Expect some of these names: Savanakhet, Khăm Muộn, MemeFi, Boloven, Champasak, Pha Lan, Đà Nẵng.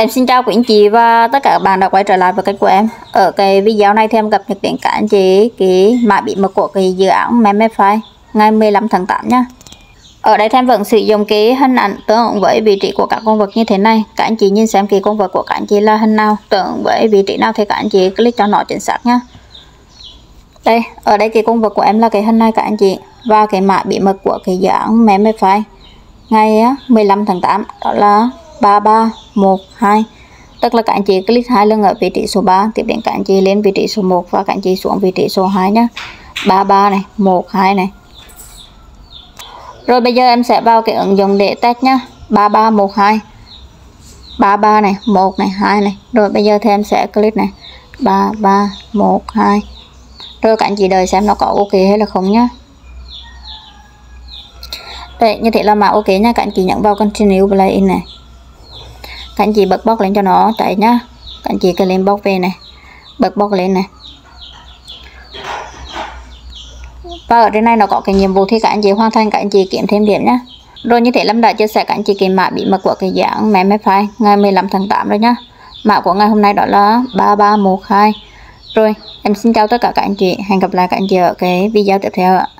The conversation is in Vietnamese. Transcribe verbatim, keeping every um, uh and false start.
Em xin chào quý anh chị và tất cả các bạn đã quay trở lại với kênh của em. Ở cái video này thì em cập nhật đến các anh chị cái mã bí mật của cái dự án MemeFi ngày mười lăm tháng tám nhá. Ở đây em vẫn sử dụng cái hình ảnh tương ứng với vị trí của các con vật như thế này. Các anh chị nhìn xem cái con vật của các anh chị là hình nào, tương ứng với vị trí nào thì các anh chị click cho nó chính xác nhá. Đây, ở đây cái con vật của em là cái hình này các anh chị, và cái mã bí mật của cái dự án MemeFi ngày mười lăm tháng tám đó là ba ba một hai, tức là các anh chị click hai lần ở vị trí số ba, tiếp đến các anh chị lên vị trí số một và các anh chị xuống vị trí số hai nhé. ba ba này, một hai này. Rồi bây giờ em sẽ vào cái ứng dụng để test nhá. ba ba một hai. ba ba này, một này, hai này. Rồi bây giờ thì em sẽ click này. ba ba một hai. Rồi các anh chị đợi xem nó có ok hay là không nhá. Đấy, như thế là mã ok nha, các anh chị nhấn vào continue play này. Các anh chị bật bóc lên cho nó chạy nhá. Các anh chị cứ lên bóc về này, bật bóc lên này. Và ở trên này nó có cái nhiệm vụ thì các anh chị hoàn thành, các anh chị kiếm thêm điểm nhá. Rồi như thế Lâm đã chia sẻ các anh chị cái mã bí mật của cái dự án MemeFi ngày mười lăm tháng tám rồi nhá. Mã của ngày hôm nay đó là ba ba một hai. Rồi, em xin chào tất cả các anh chị, hẹn gặp lại các anh chị ở cái video tiếp theo ạ.